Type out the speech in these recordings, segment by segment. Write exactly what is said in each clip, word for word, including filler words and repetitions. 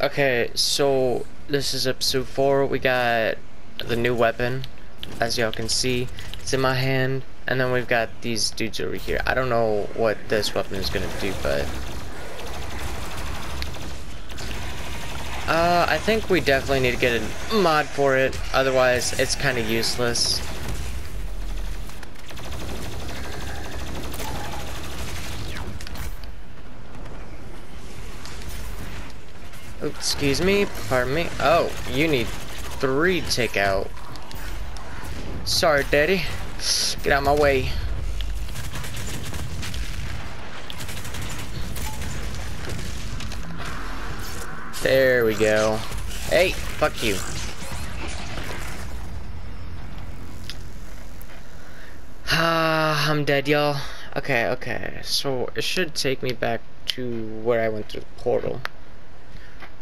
Okay, so this is episode four. We got the new weapon, as y'all can see. It's in my hand, and then we've got these dudes over here. I don't know what this weapon is gonna do, but uh, I think we definitely need to get a mod for it. Otherwise, it's kind of useless. Oops, excuse me, pardon me. Oh, you need three takeout. Sorry, daddy. Get out of my way. There we go. Hey, fuck you. Ah, I'm dead, y'all. Okay, okay. So it should take me back to where I went through the portal.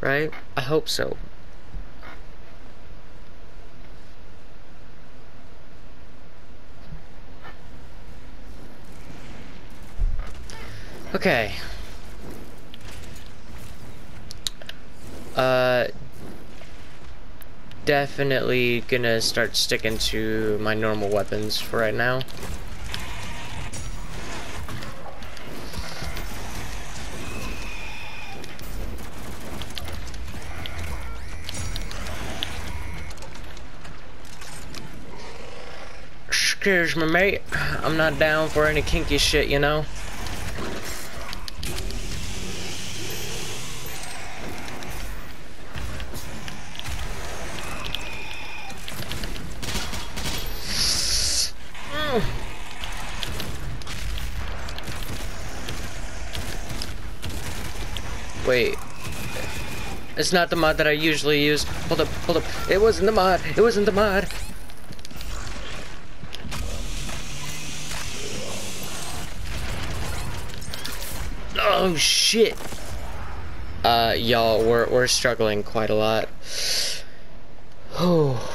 Right? I hope so. Okay. Uh, definitely gonna start sticking to my normal weapons for right now. Cheers, my mate. I'm not down for any kinky shit, you know. Mm. Wait. It's not the mod that I usually use. Hold up, hold up. It wasn't the mod. It wasn't the mod. Oh shit! Uh, y'all, we're we're struggling quite a lot. Oh.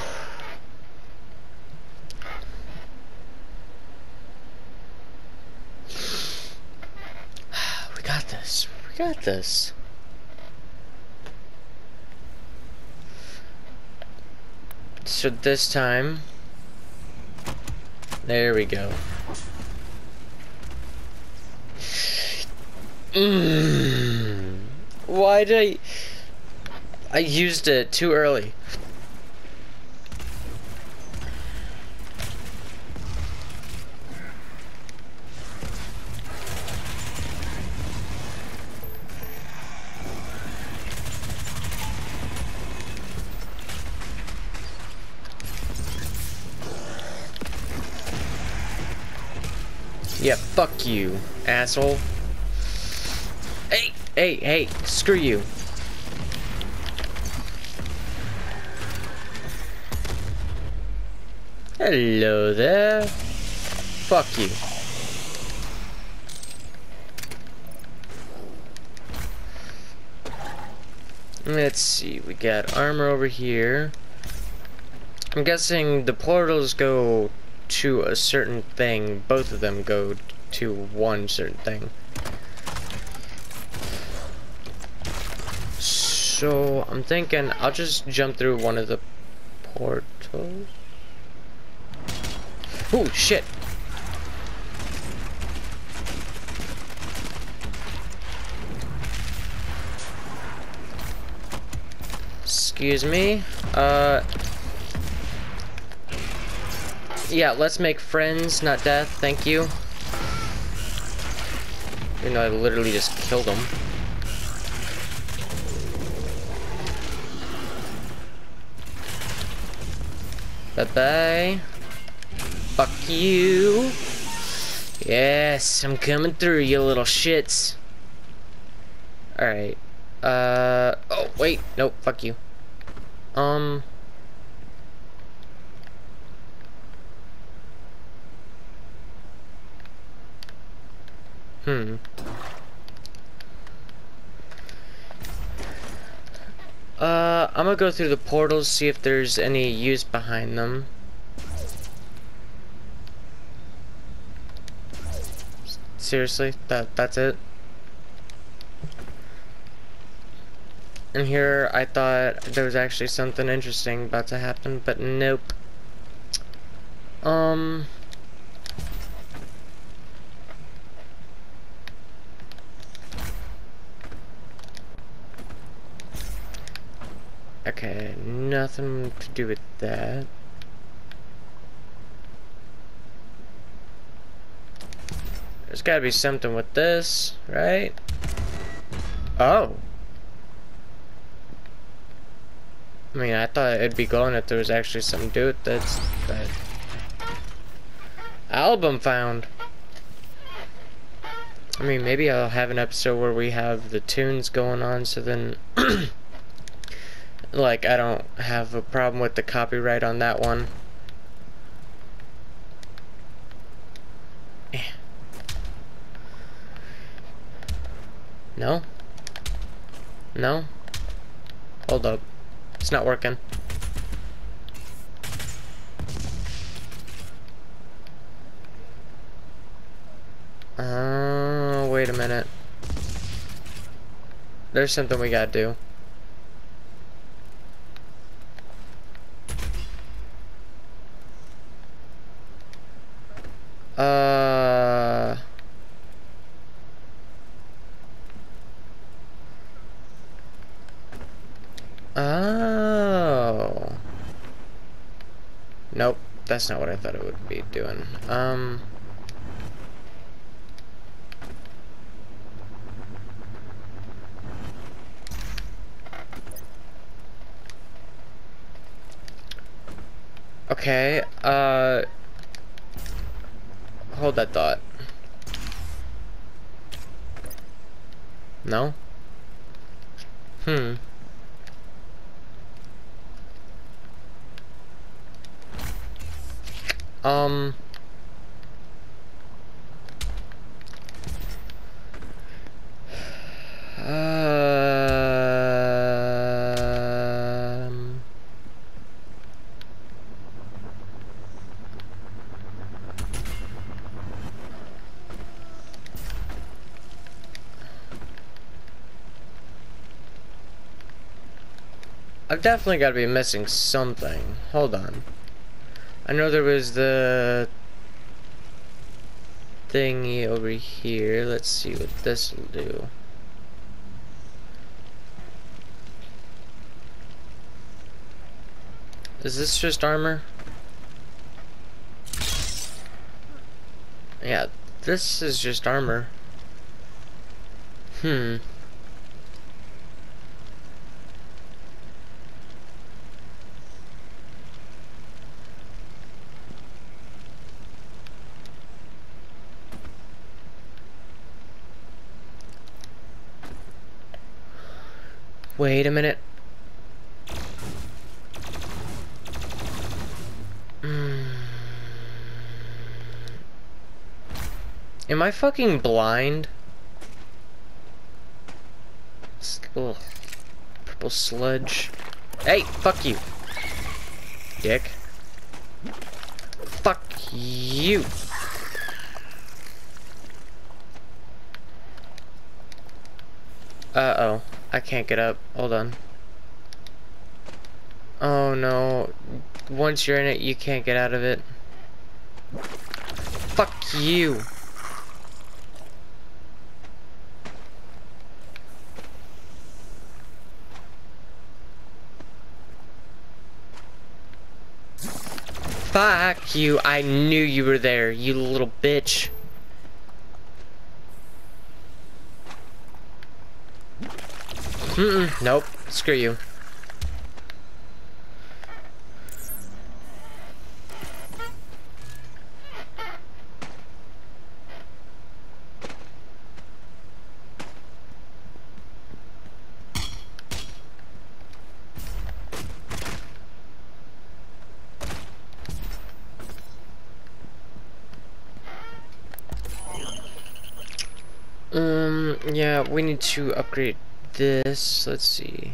We got this. We got this. So this time, there we go. Mm. Why did I I used it too early? Yeah, fuck you, asshole. Hey, hey, hey, screw you. Hello there. Fuck you. Let's see, we got armor over here. I'm guessing the portals go to a certain thing. Both of them go to one certain thing. So I'm thinking I'll just jump through one of the portals. Oh shit! Excuse me. Uh. Yeah, let's make friends, not death. Thank you. You know, I literally just killed him. Bye-bye. Fuck you. Yes, I'm coming through, you little shits. Alright. Uh, oh, wait. Nope, fuck you. Um. Hmm. Uh, I'm gonna go through the portals, see if there's any use behind them. Seriously, that that's it. in here. I thought there was actually something interesting about to happen, but nope. Um... Okay, nothing to do with that. There's gotta be something with this, right? Oh! I mean, I thought it'd be gone if there was actually something to do with this, but... Album found! I mean, maybe I'll have an episode where we have the tunes going on, so then... like, I don't have a problem with the copyright on that one. No? No? Hold up. It's not working. Uh, wait a minute. There's something we gotta do. Uh, oh, nope, that's not what I thought it would be doing. Um, okay, uh, hold that thought. No? Hmm. Um. Um. I've definitely got to be missing something. Hold on. I know there was the thingy over here. Let's see what this will do. Is this just armor? Yeah, this is just armor. Hmm. Wait a minute. Mm. Am I fucking blind? Ugh. Purple sludge. Hey, fuck you. Dick. Fuck you. Uh-oh. I can't get up. Hold on. Oh no. Once you're in it, you can't get out of it. Fuck you. Fuck you. I knew you were there, you little bitch. Mm-mm. Nope. Screw you. Um, yeah, we need to upgrade this. Let's see.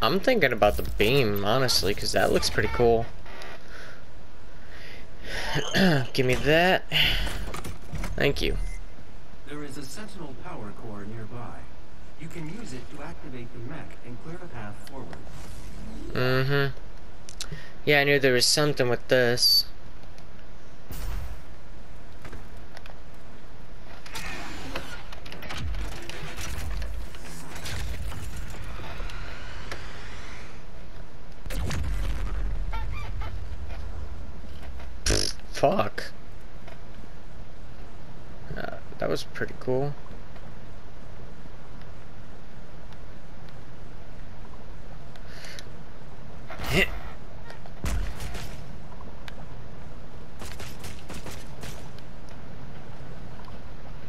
I'm thinking about the beam, honestly, because that looks pretty cool. Give me that. Thank you. There is a sentinel power core nearby. You can use it to activate the mech and clear a path forward. Mm-hmm. Yeah, I knew there was something with this. Fuck. Uh, that was pretty cool. Hit.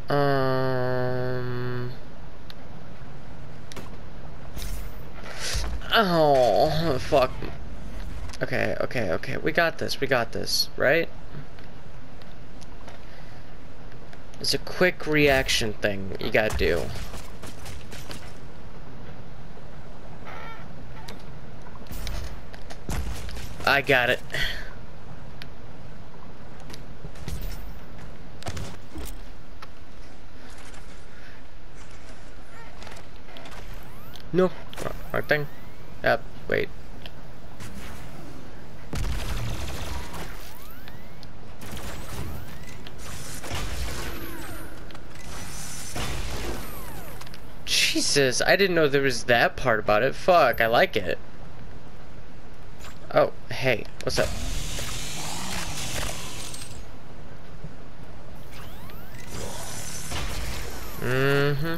Um. Oh, fuck. Okay, okay, okay. We got this. We got this, right? It's a quick reaction thing you gotta do. I got it. No, wrong thing. Up, wait. Jesus, I didn't know there was that part about it. Fuck, I like it. Oh, hey, what's up? Mm-hmm.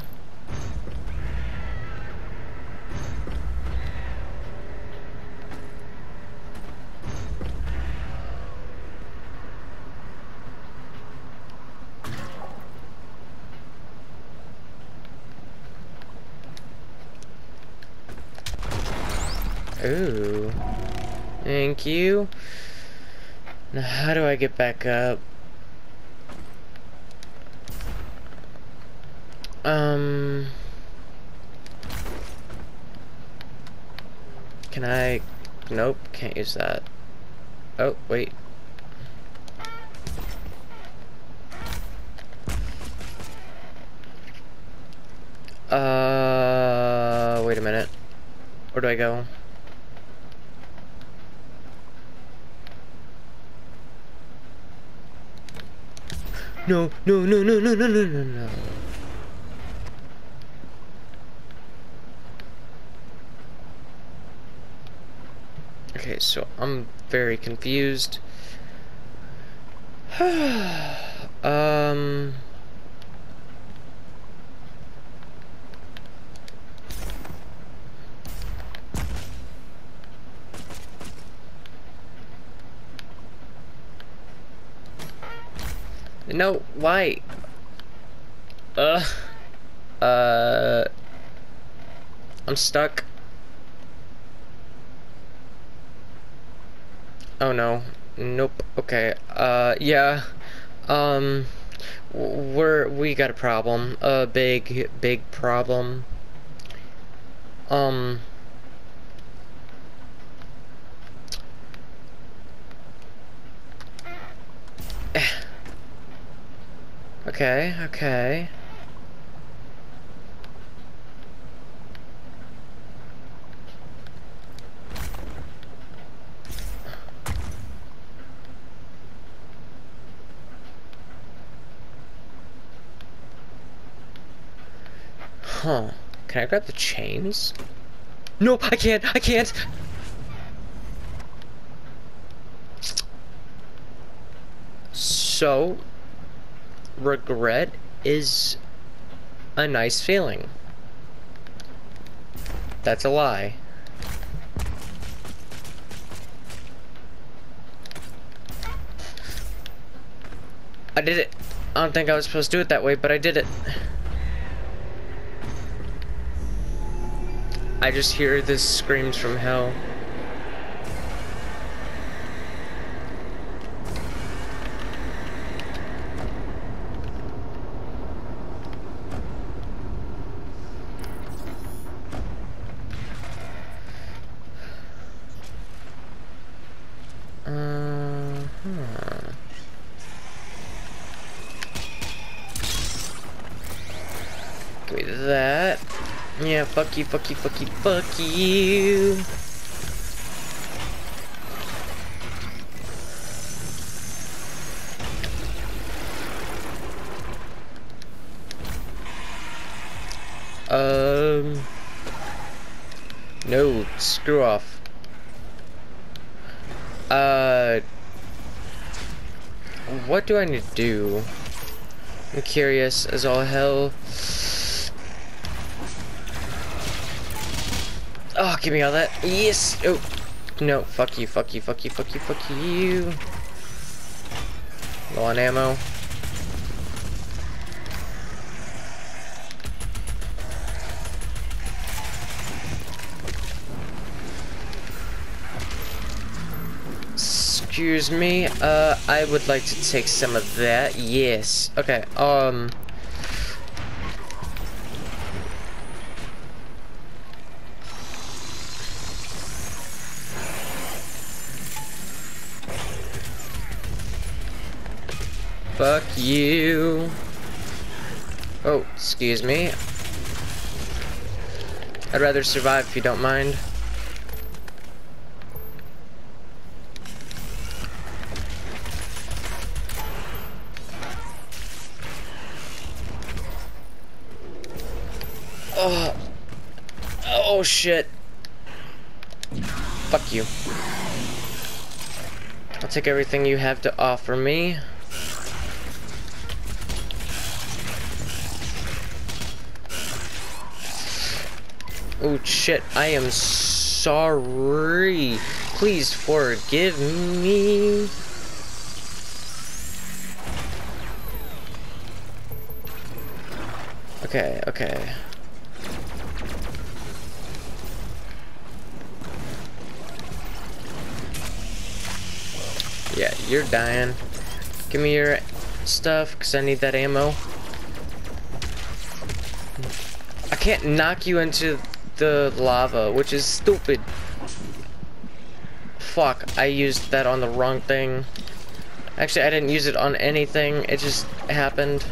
Ooh. Thank you. Now, how do I get back up? Um. Can I? Nope, can't use that. Oh, wait. Uh, wait a minute. Where do I go? No, no, no, no, no, no, no, no, no. Okay, so I'm very confused. um. No, why? Uh, uh, I'm stuck. Oh no, nope. Okay. Uh, yeah. Um, we're we got a problem. A big, big problem. Um. Okay, okay. Huh. Can I grab the chains? Nope, I can't, I can't! So... regret is a nice feeling. That's a lie. I did it. I don't think I was supposed to do it that way, but I did it. I just hear the screams from hell. Uh-huh. that. Yeah, fuck you, fuck you, fuck you, fuck you. Um. No, screw off. Uh. What do I need to do? I'm curious as all hell. Oh, give me all that. Yes! Oh! No, fuck you, fuck you, fuck you, fuck you, fuck you. Low on ammo. Excuse me, uh, I would like to take some of that. Yes. Okay, um... Fuck you. Oh, excuse me. I'd rather survive if you don't mind. Oh. Oh shit. Fuck you. I'll take everything you have to offer me. Oh shit, I am sorry. Please forgive me. Okay, okay. Yeah, you're dying. Give me your stuff, because I need that ammo. I can't knock you into the lava, which is stupid. Fuck, I used that on the wrong thing. Actually, I didn't use it on anything, it just happened.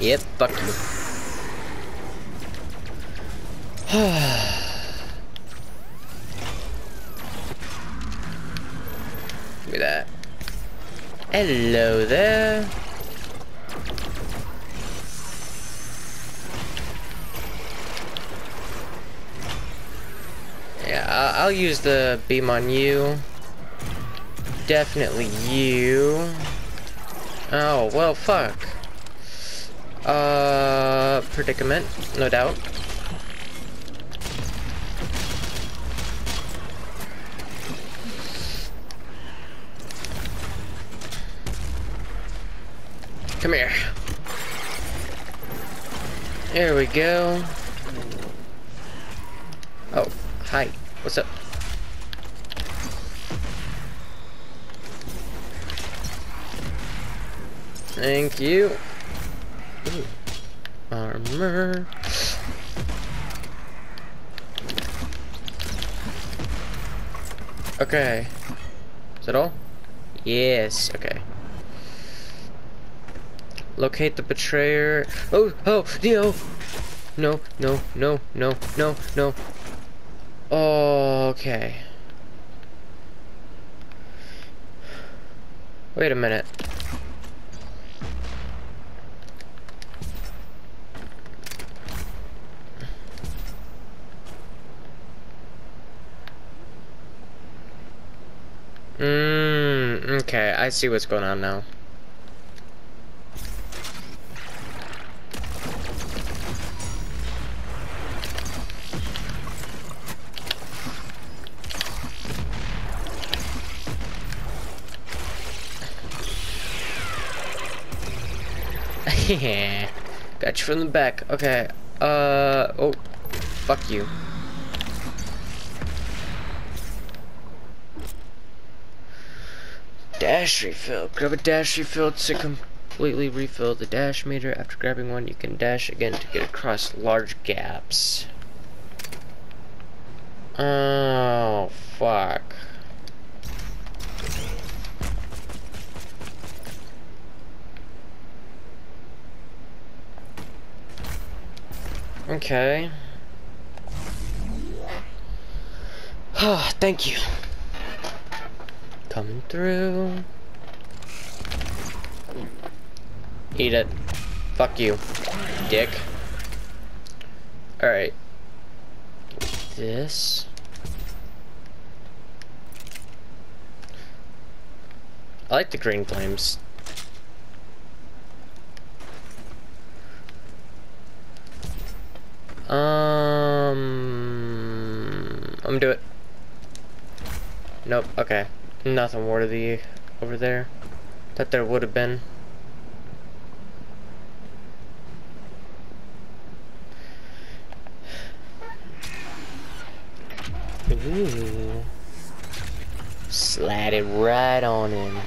Yep, fuck you. Me that. Hello there. Yeah, I'll, I'll use the beam on you. Definitely you. Oh, well, fuck. Uh, predicament, no doubt. Come here. There we go. Oh, hi. What's up? Thank you. Ooh. Armor. Okay. Is that all? Yes. Okay. Locate the betrayer. Oh, oh, no. No, no, no, no, no, no. Okay. Wait a minute. Mmm, okay, I see what's going on now. Yeah, got you from the back. Okay. Uh oh, fuck you. Dash refill. Grab a dash refill to completely refill the dash meter. After grabbing one, you can dash again to get across large gaps. Oh, fuck. Okay. Oh, thank you. Coming through. Eat it. Fuck you, dick. Alright. This. I like the green flames. Um, I'm gonna do it. Nope, okay. Nothing worthy over there. That there would have been. Ooh. Slide it right on him.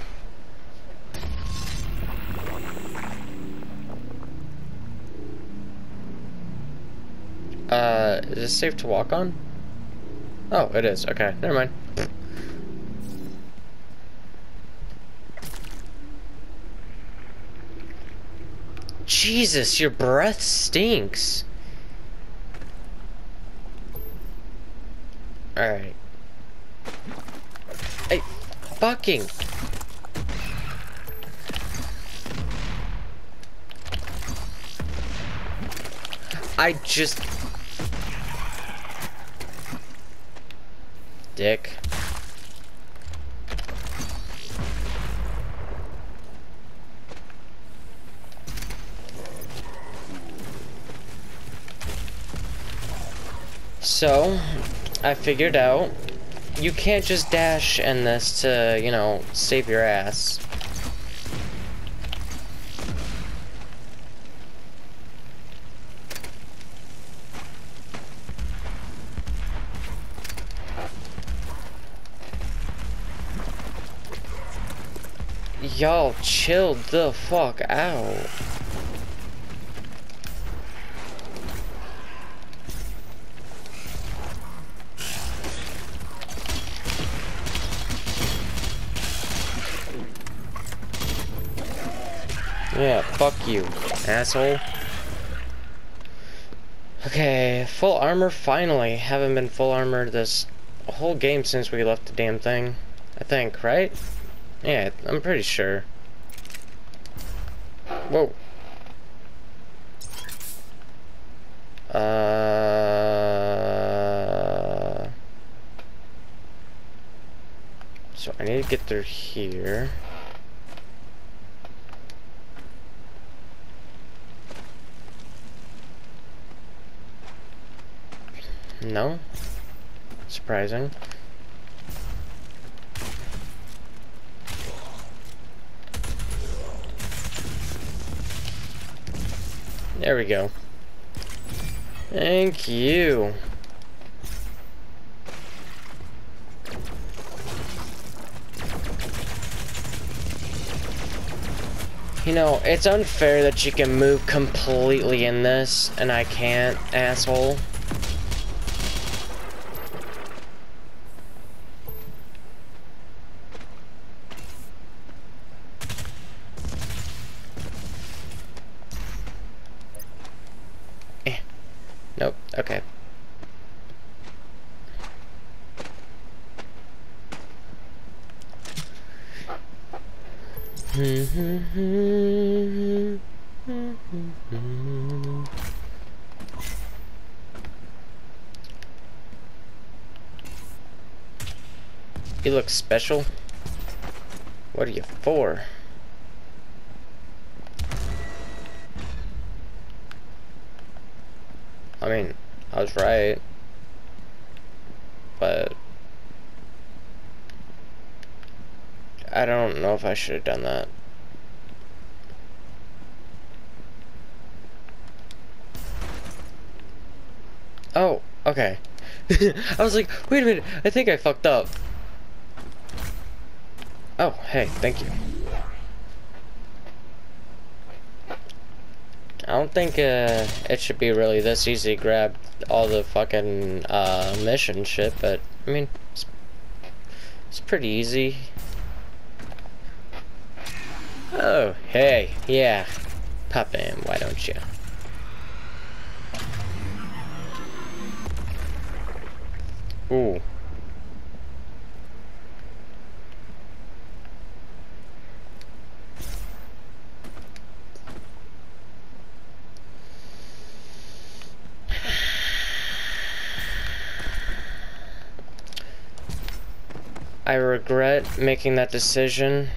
Uh, is this safe to walk on? Oh, it is. Okay, never mind. Jesus, your breath stinks. Alright. Hey, fucking. I just. Dick. So, I figured out you can't just dash in this to, you know, save your ass. Y'all chilled the fuck out. Yeah, fuck you, asshole. Okay, full armor finally. Haven't been full armored this whole game since we left the damn thing. I think, right? Yeah, I'm pretty sure. Whoa. Uh. So I need to get through here. No? Surprising. There we go. Thank you. You know, it's unfair that you can move completely in this, and I can't, asshole. Nope, okay. You look special. What are you for? I mean, I was right, but I don't know if I should have done that. Oh, okay. I was like, wait a minute, I think I fucked up. Oh, hey, thank you. I don't think uh, it should be really this easy to grab all the fucking uh, mission shit, but I mean, it's, it's pretty easy. Oh, hey, yeah. Pop in, why don't you? Ooh. I regret making that decision.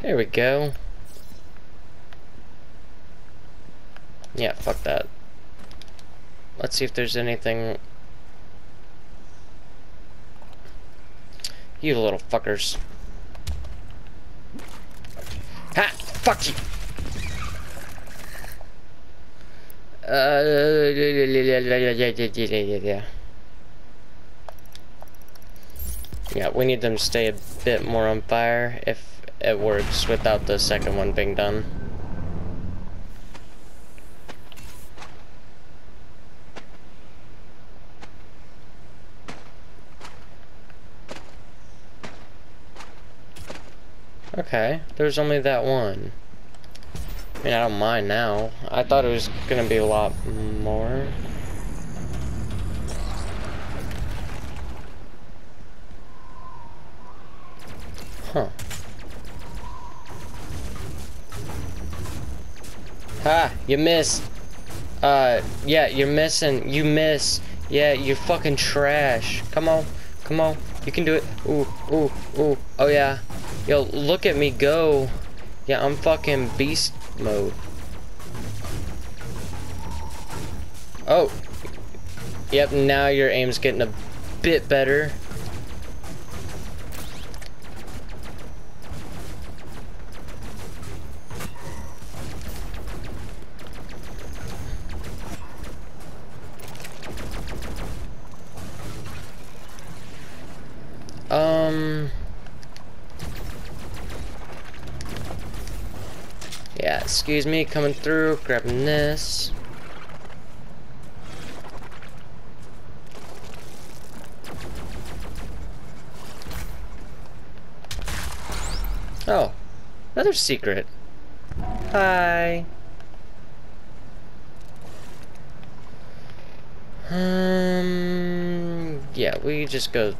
There we go. Yeah, fuck that. Let's see if there's anything. You little fuckers. Ha! Fuck you! Uh, yeah, yeah, we need them to stay a bit more on fire if it works without the second one being done. Okay, there's only that one. I mean, I don't mind now. I thought it was gonna be a lot more. Huh. Ha! You missed! Uh, yeah, you're missing. You miss. Yeah, you're fucking trash. Come on. Come on. You can do it. Ooh, ooh, ooh. Oh, yeah. Yo, look at me go. Yeah, I'm fucking beast mode. Oh. Yep, now your aim's getting a bit better. Um... Yeah, excuse me, coming through, grabbing this. Oh, another secret. Hi. Um, yeah, we just go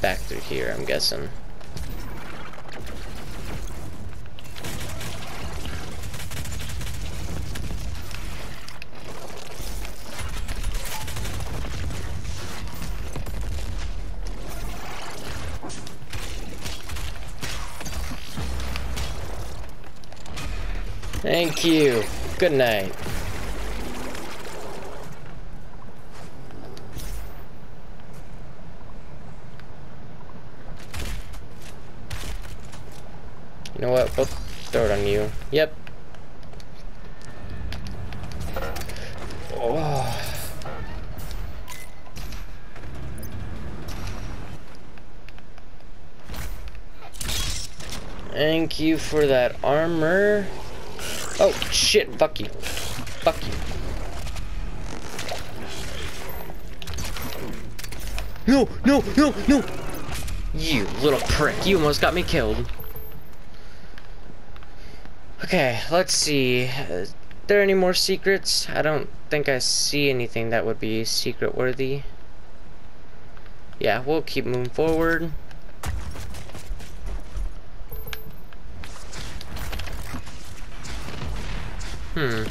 back through here, I'm guessing. Thank you. Good night. You know what? We'll throw it on you. Yep. Oh. Thank you for that armor. Oh, shit, fuck you. Fuck you. No, no, no, no! You little prick, you almost got me killed. Okay, let's see. Is there any more secrets? I don't think I see anything that would be secret worthy. Yeah, we'll keep moving forward. Hmm.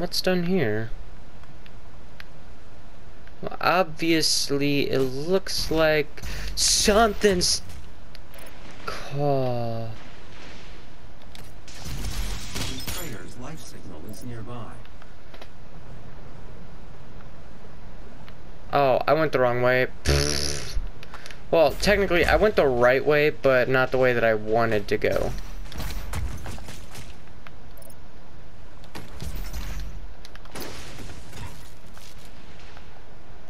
What's done here? Well, obviously, it looks like something's caught. terminal is nearby. Oh, I went the wrong way. Pfft. Well, technically, I went the right way, but not the way that I wanted to go.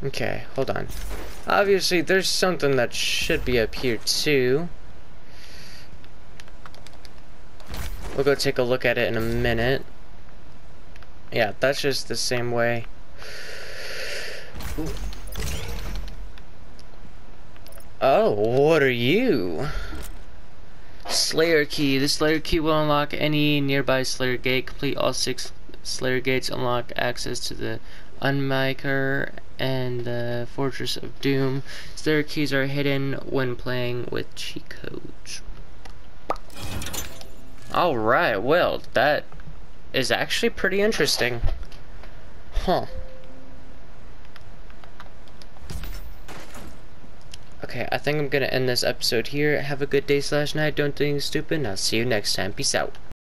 Okay, hold on. Obviously, there's something that should be up here, too. We'll go take a look at it in a minute. Yeah, that's just the same way. Ooh. Oh, what are you? Slayer Key. This Slayer Key will unlock any nearby Slayer Gate. Complete all six Slayer Gates. Unlock access to the Unmaker and the Fortress of Doom. Slayer Keys are hidden when playing with cheat codes. Alright, well, that is actually pretty interesting. Huh. Okay, I think I'm gonna end this episode here. Have a good day slash night. Don't do anything stupid. I'll see you next time. Peace out.